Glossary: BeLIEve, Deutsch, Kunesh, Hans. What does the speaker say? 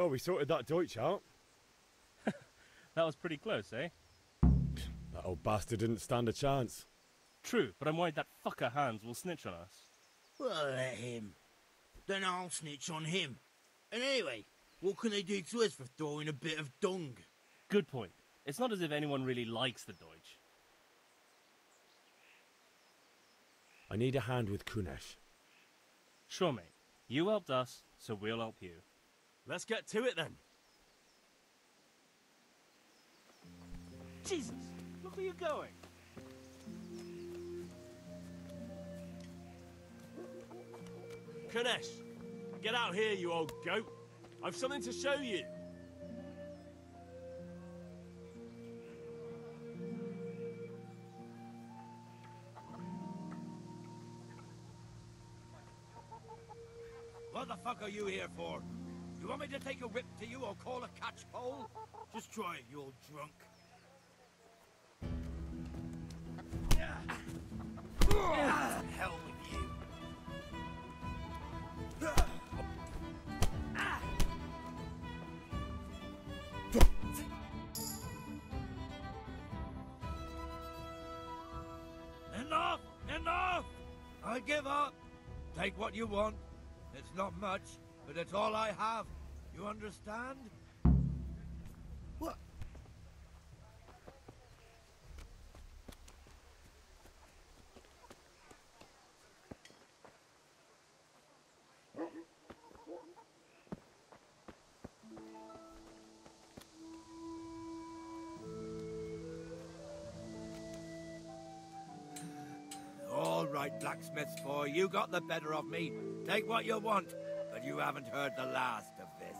Well, we sorted that Deutsch out. That was pretty close, eh? That old bastard didn't stand a chance. True, but I'm worried that fucker Hans will snitch on us. Well, let him. Then I'll snitch on him. And anyway, what can they do to us for throwing a bit of dung? Good point. It's not as if anyone really likes the Deutsch. I need a hand with Kunesh. Sure, mate. You helped us, so we'll help you. Let's get to it, then. Jesus! Look where you're going! Kunesh! Get out here, you old goat! I've something to show you! What the fuck are you here for? You want me to take a whip to you or call a catchpole? Just try it, you old drunk. The hell with you. Enough! Enough! I give up. Take what you want. It's not much, but it's all I have. You understand? What? Right, blacksmith's boy, you got the better of me. Take what you want, but you haven't heard the last of this.